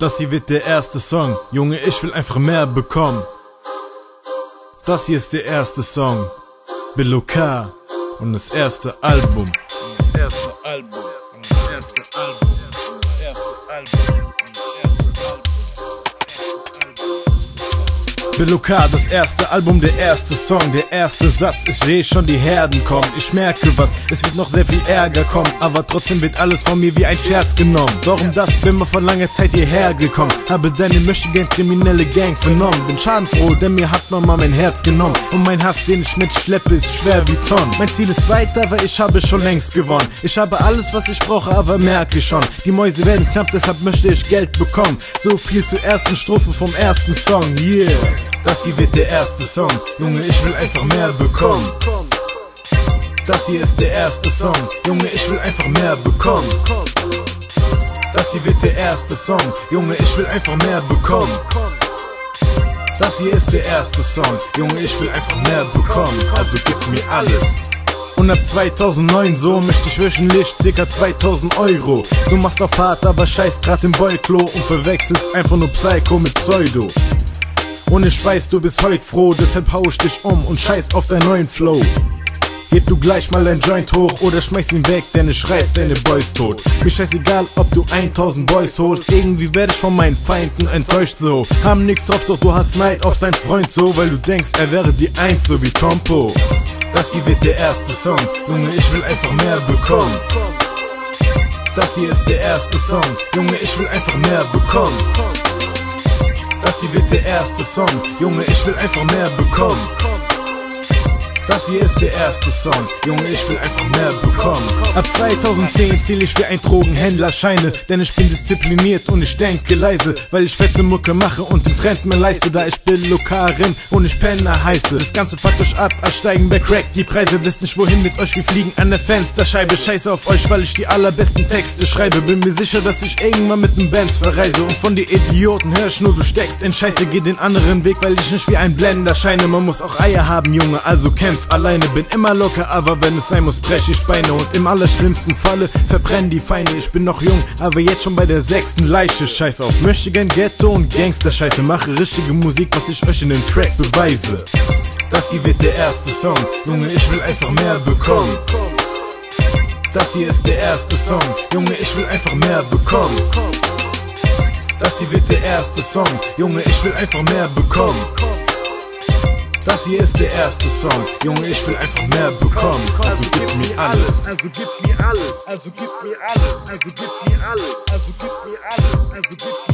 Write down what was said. Das hier wird der erste Song. Junge, ich will einfach mehr bekommen. Das hier ist der erste Song. Billo-Ka und das erste Album. Billo-Ka, das erste Album, der erste Song, der erste Satz. Ich sehe schon die Herden kommen, ich merke was, es wird noch sehr viel Ärger kommen. Aber trotzdem wird alles von mir wie ein Scherz genommen. Darum das, bin mal vor langer Zeit hierher gekommen. Habe deine möchtegern kriminelle Gang vernommen. Bin schadenfroh, denn mir hat man mal mein Herz genommen. Und mein Hass, den ich mitschleppe, ist schwer wie Tonnen. Mein Ziel ist weiter, weil ich habe schon längst gewonnen. Ich habe alles, was ich brauche, aber merke schon, die Mäuse werden knapp, deshalb möchte ich Geld bekommen. So viel zur ersten Strophe vom ersten Song, yeah. Das hier wird der erste Song, Junge, ich will einfach mehr bekommen. Das hier ist der erste Song, Junge, ich will einfach mehr bekommen. Das hier wird der erste Song, Junge, ich will einfach mehr bekommen. Das hier ist der erste Song, Junge, ich will einfach mehr bekommen. Also gib mir alles. Und ab 2009 so möchte ich wöchentlich ca. 2000 €. Du machst auf hart, aber scheiß grad im Boyklo und verwechselst einfach nur Psycho mit Pseudo. Und ich weiß, du bist heute froh, deshalb hau ich dich um und scheiß auf deinen neuen Flow. Heb du gleich mal dein Joint hoch oder schmeiß ihn weg, denn ich reiß deine Boys tot. Mir scheißegal, ob du 1000 Boys holst, irgendwie werd ich von meinen Feinden enttäuscht so. Haben nix drauf, doch du hast Neid auf deinen Freund so, weil du denkst, er wäre die Eins, so wie Tompo. Das hier wird der erste Song, Junge, ich will einfach mehr bekommen. Das hier ist der erste Song, Junge, ich will einfach mehr bekommen. Das hier wird der erste Song, Junge, ich will einfach mehr bekommen. Das hier ist der erste Song, Junge, ich will einfach mehr bekommen. Ab 2010 zähl ich wie ein Drogenhändler Scheine, denn ich bin diszipliniert und ich denke leise, weil ich fette Mucke mache und den Trend mehr leiste, da ich Billo-Karin und ich Penner heiße. Das Ganze fuckt euch ab, als steigen bei Crack die Preise, wisst nicht wohin mit euch, wir fliegen an der Fensterscheibe. Scheiße auf euch, weil ich die allerbesten Texte schreibe, bin mir sicher, dass ich irgendwann mit dem Benz verreise. Und von dir Idioten hör ich nur, du steckst in Scheiße, geh den anderen Weg, weil ich nicht wie ein Blender scheine. Man muss auch Eier haben, Junge, also kämpf. Alleine bin immer locker, aber wenn es sein muss, brech ich Beine. Und im allerschlimmsten Falle verbrennen die Feinde. Ich bin noch jung, aber jetzt schon bei der 6. Leiche. Scheiß auf Michigan, Ghetto und Gangster-Scheiße. Mache richtige Musik, was ich euch in dem Track beweise. Das hier wird der erste Song, Junge, ich will einfach mehr bekommen. Das hier ist der erste Song, Junge, ich will einfach mehr bekommen. Das hier wird der erste Song, Junge, ich will einfach mehr bekommen. Das hier ist der erste Song, Junge, ich will einfach mehr bekommen. Also gib mir alles, also gib mir alles, also gib mir alles, also gib mir alles, also gib mir alles, also gib mir alles.